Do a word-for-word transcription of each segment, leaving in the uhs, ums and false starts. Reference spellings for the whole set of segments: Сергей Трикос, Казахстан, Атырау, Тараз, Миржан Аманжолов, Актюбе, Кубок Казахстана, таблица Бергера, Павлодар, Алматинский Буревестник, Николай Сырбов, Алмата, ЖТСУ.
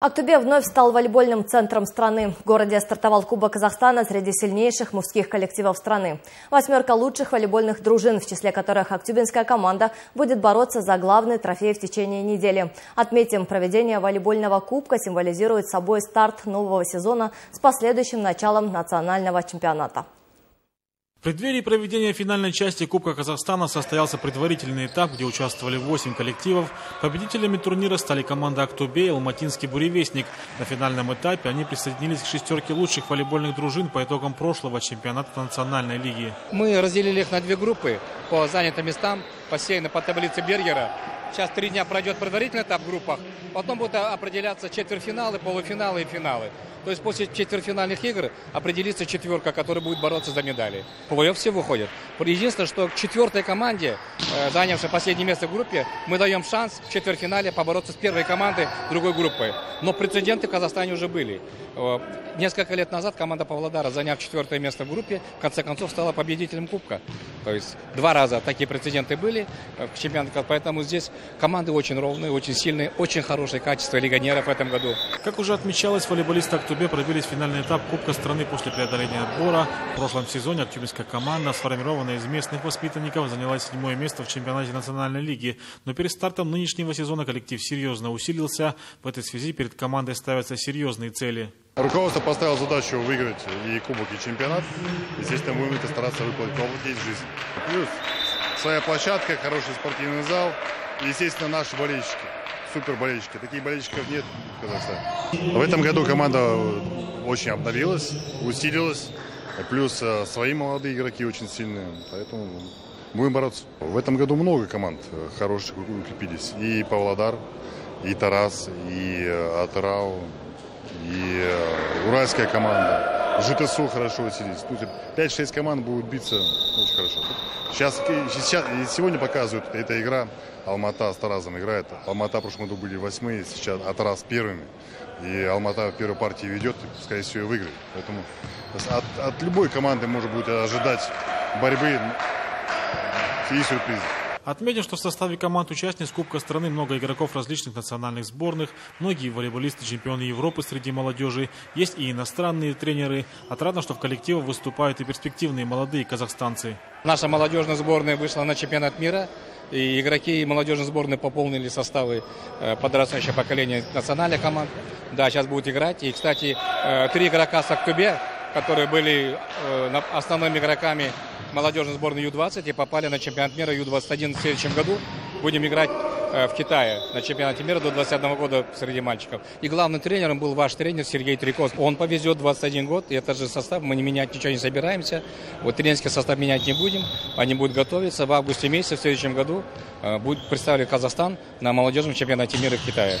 Актюбе вновь стал волейбольным центром страны. В городе стартовал Кубок Казахстана среди сильнейших мужских коллективов страны. Восьмерка лучших волейбольных дружин, в числе которых актюбинская команда, будет бороться за главный трофей в течение недели. Отметим, проведение волейбольного кубка символизирует собой старт нового сезона с последующим началом национального чемпионата. В преддверии проведения финальной части Кубка Казахстана состоялся предварительный этап, где участвовали восемь коллективов. Победителями турнира стали команда Актюбе и Алматинский Буревестник. На финальном этапе они присоединились к шестерке лучших волейбольных дружин по итогам прошлого чемпионата национальной лиги. Мы разделили их на две группы по занятым местам, по сеяну по таблице Бергера. Сейчас три дня пройдет предварительный этап в группах, потом будут определяться четвертьфиналы, полуфиналы и финалы. То есть после четвертьфинальных игр определится четверка, которая будет бороться за медали. Плей-офф все выходят. Единственное, что к четвертой команде, занявшей последнее место в группе, мы даем шанс в четвертьфинале побороться с первой командой другой группы. Но прецеденты в Казахстане уже были. Несколько лет назад команда Павлодара, заняв четвертое место в группе, в конце концов стала победителем Кубка. То есть два раза такие прецеденты были в чемпионате, поэтому здесь команды очень ровные, очень сильные, очень хорошее качество легионеров в этом году. Как уже отмечалось, волейболисты Актюбе пробились в финальный этап Кубка страны после преодоления отбора. В прошлом сезоне актюбинская команда, сформированная из местных воспитанников, заняла седьмое место в чемпионате национальной лиги. Но перед стартом нынешнего сезона коллектив серьезно усилился. В этой связи перед командой ставятся серьезные цели. Руководство поставило задачу выиграть и кубок, и чемпионат. Естественно, будем это стараться выполнить. Здесь жизнь. Плюс своя площадка, хороший спортивный зал. И, естественно, наши болельщики, супер болельщики. Таких болельщиков нет в Казахстане. В этом году команда очень обновилась, усилилась. Плюс свои молодые игроки очень сильные. Поэтому будем бороться. В этом году много команд хороших укрепились. И Павлодар, и Тараз, и Атырау, и уральская команда. ЖТСУ хорошо усилились. пять-шесть команд будут биться очень хорошо. Сейчас, сейчас сегодня показывают, эта игра Алмата с Таразом играет. Алмата в прошлом году были восьмые, сейчас а Тараз первыми. И Алмата в первой партии ведет, и, скорее всего, выиграет. Поэтому от, от любой команды можно будет ожидать борьбы и сюрпризов. Отметим, что в составе команд-участниц Кубка страны много игроков различных национальных сборных, многие волейболисты, чемпионы Европы среди молодежи, есть и иностранные тренеры. Отрадно, что в коллективе выступают и перспективные молодые казахстанцы. Наша молодежная сборная вышла на чемпионат мира, и игроки молодежной сборной пополнили составы подрастающего поколения национальных команд. Да, сейчас будут играть. И, кстати, три игрока с Актюбе, которые были основными игроками молодежной сборной Ю двадцать и попали на чемпионат мира Ю двадцать один в следующем году. Будем играть в Китае на чемпионате мира до двадцать одного года среди мальчиков. И главным тренером был ваш тренер Сергей Трикос. Он повезет двадцать один год, и это же состав, мы не менять ничего не собираемся. Вот тренерский состав менять не будем, они будут готовиться. В августе месяце в следующем году будет представлен Казахстан на молодежном чемпионате мира в Китае.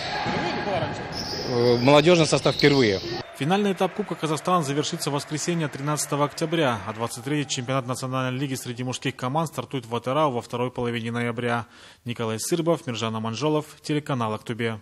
Молодежный состав впервые. Финальный этап Кубка Казахстана завершится в воскресенье тринадцатого октября, а двадцать третий чемпионат национальной лиги среди мужских команд стартует в Атырау во второй половине ноября. Николай Сырбов, Миржан Аманжолов, телеканал Актюбе.